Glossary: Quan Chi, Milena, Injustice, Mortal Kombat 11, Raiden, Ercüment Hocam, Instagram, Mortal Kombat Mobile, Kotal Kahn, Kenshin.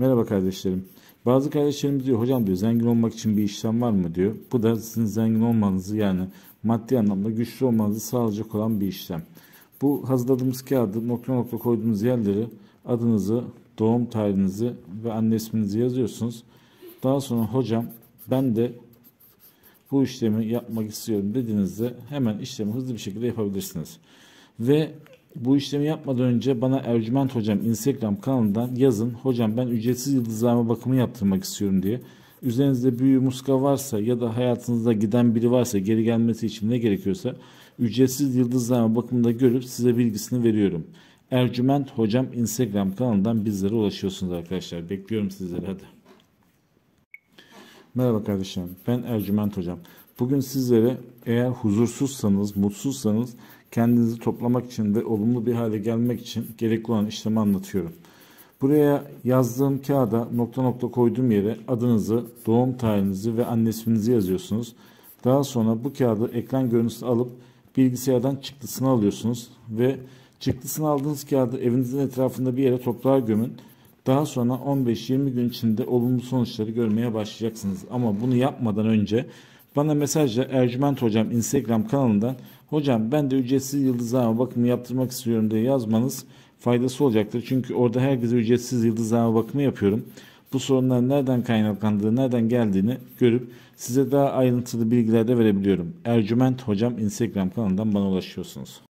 Merhaba kardeşlerim. Bazı kardeşlerimiz diyor hocam diyor zengin olmak için bir işlem var mı diyor. Bu da sizin zengin olmanızı yani maddi anlamda güçlü olmanızı sağlayacak olan bir işlem. Bu hazırladığımız kağıdı nokta nokta koyduğunuz yerlere adınızı, doğum tarihinizi ve anne isminizi yazıyorsunuz. Daha sonra hocam ben de bu işlemi yapmak istiyorum dediğinizde hemen işlemi hızlı bir şekilde yapabilirsiniz. Ve bu işlemi yapmadan önce bana Ercüment Hocam Instagram kanalından yazın. Hocam ben ücretsiz yıldızlarıma bakımı yaptırmak istiyorum diye. Üzerinizde büyü muska varsa ya da hayatınızda giden biri varsa geri gelmesi için ne gerekiyorsa ücretsiz yıldızlarıma bakımında görüp size bilgisini veriyorum. Ercüment Hocam Instagram kanalından bizlere ulaşıyorsunuz arkadaşlar. Bekliyorum sizleri hadi. Merhaba kardeşlerim. Ben Ercüment Hocam. Bugün sizlere eğer huzursuzsanız, mutsuzsanız kendinizi toplamak için ve olumlu bir hale gelmek için gerekli olan işlemi anlatıyorum. Buraya yazdığım kağıda nokta nokta koyduğum yere adınızı, doğum tarihinizi ve anne isminizi yazıyorsunuz. Daha sonra bu kağıdı ekran görüntüsü alıp bilgisayardan çıktısını alıyorsunuz ve çıktısını aldığınız kağıdı evinizin etrafında bir yere toprağa gömün. Daha sonra 15-20 gün içinde olumlu sonuçları görmeye başlayacaksınız. Ama bunu yapmadan önce bana mesajla Ercüment Hocam Instagram kanalından hocam ben de ücretsiz yıldızlarıma bakımı yaptırmak istiyorum diye yazmanız faydası olacaktır. Çünkü orada herkese ücretsiz yıldızlarıma bakımı yapıyorum. Bu sorunların nereden kaynaklandığını, nereden geldiğini görüp size daha ayrıntılı bilgiler de verebiliyorum. Ercüment Hocam Instagram kanalından bana ulaşıyorsunuz.